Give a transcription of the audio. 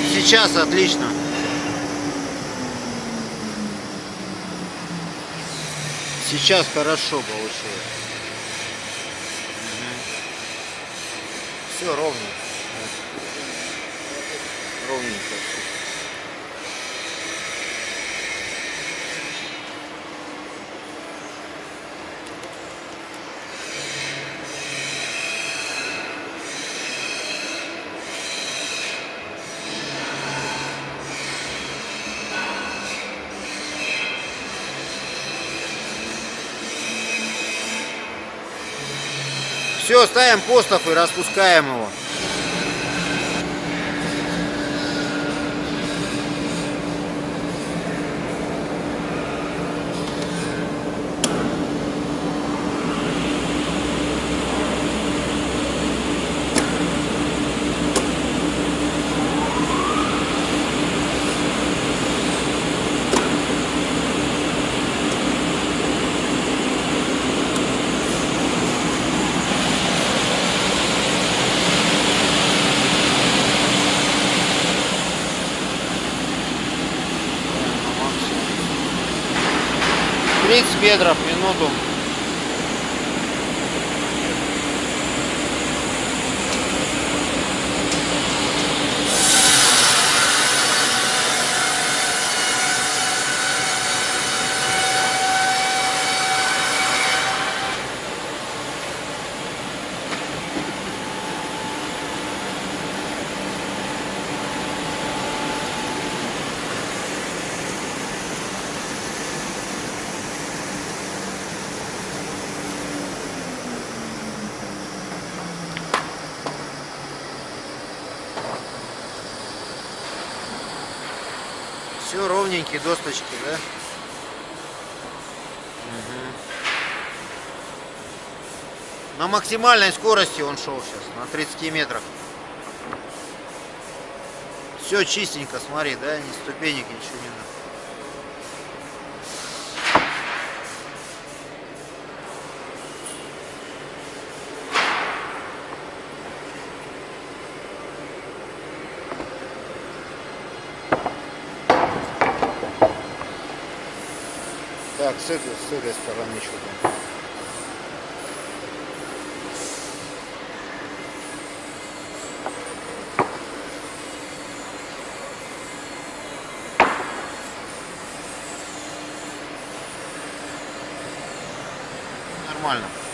Вот сейчас отлично. Сейчас хорошо получилось. Все ровно. Ровненько. Все, ставим постов и распускаем его. Метров в минуту. Все ровненькие досточки, да? Угу. На максимальной скорости он шел сейчас, на 30 метрах. Все чистенько, смотри, да, ни ступенек, ничего не надо. Так, с этой стороны еще там. Нормально.